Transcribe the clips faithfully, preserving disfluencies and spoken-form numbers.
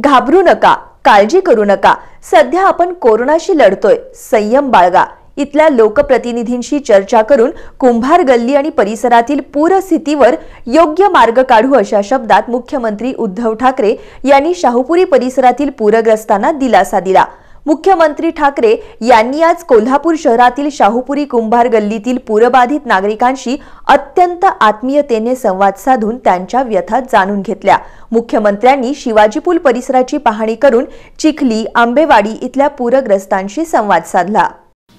घाबरू नका, काळजी करू नका, सध्या आपण कोरोनाशी लढतोय, संयम बाळगा, इथल्या लोकप्रतिनिधींशी चर्चा करून कुंभारगल्ली आणि परिसरातील पूरस्थितीवर योग्य मार्ग काढू अशा शब्दात मुख्यमंत्री उद्धव ठाकरे यांनी शाहूपुरी परिसरातील पूरग्रस्तांना दिलासा दिला। मुख्यमंत्री ठाकरे यांनी आज कोल्हापूर शहरातील शाहूपुरी कुंभार गल्लीतील पूरबाधित नागरिकांशी अत्यंत आत्मीयतेने संवाद साधून त्यांच्या व्यथा जाणून घेतल्या। मुख्यमंत्र्यांनी शिवाजीपूल परिसराची पाहणी करून चिखली आंबेवाडी इथल्या पूरग्रस्तांशी संवाद साधला।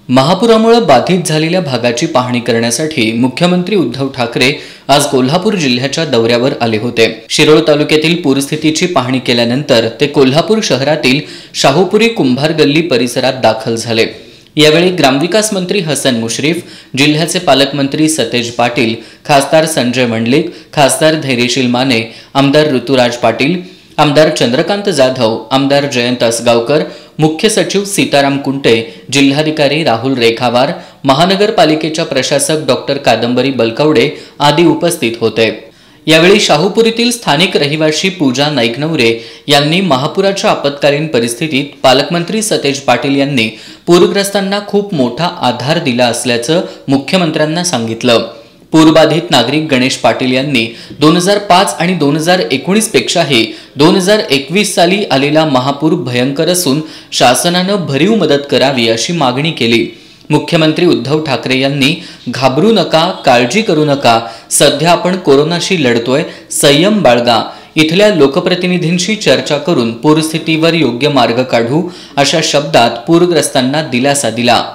महापुरामुळे बाधित झालेल्या भागाची पाहणी करण्यासाठी मुख्यमंत्री उद्धव ठाकरे आज कोल्हापूर जिल्ह्याच्या दौऱ्यावर आले होते। शिरोळ तालुक्यातील पूरस्थितीची पाहणी केल्यानंतर ते कोल्हापूर शहरातील शाहूपुरी कुंभारगल्ली परिसरात दाखल झाले। यावेळी ग्रामविकास मंत्री हसन मुश्रीफ, जिल्ह्याचे पालकमंत्री सतेज पाटिल, खासदार संजय मंडलिक, खासदार धैर्यशील माने, आमदार ऋतुराज पाटिल, आमदार चंद्रकांत जाधव, आमदार जयंत आसगावकर, मुख्य सचिव सीताराम कुंटे, जिल्हाधिकारी राहुल रेखावार, महानगरपालिकेच्या प्रशासक डॉक्टर कादंबरी बलकौडे आदि उपस्थित होते। यावेळी शाहूपुरीतील स्थानिक रहिवासी पूजा नाइकनवरे यांनी महापुराच्या आपत्कालीन परिस्थितीत पालकमंत्री सतेज पाटिल यांनी पूरग्रस्तांना खूप मोठा आधार दिला असल्याचं मुख्यमंत्र्यांना सांगितलं। पूरबाधित नागरिक गणेश पाटिल यांनी दोन हजार पाच आणि दोन हजार एकोणीस पेक्षाही दोन हजार एकवीस साली आलेला महापूर भयंकर असून शासनाने भरीव मदत करावी अशी मागणी केली। मुख्यमंत्री उद्धव ठाकरे यांनी घाबरू नका, काळजी करू नका, सध्या आपण कोरोनाशी लढतोय, संयम बाळगा, इथल्या लोकप्रतिनिधींशी चर्चा करून पूरस्थितीवर योग्य मार्ग काढू अशा शब्दात पूरग्रस्तांना दिलासा दिला।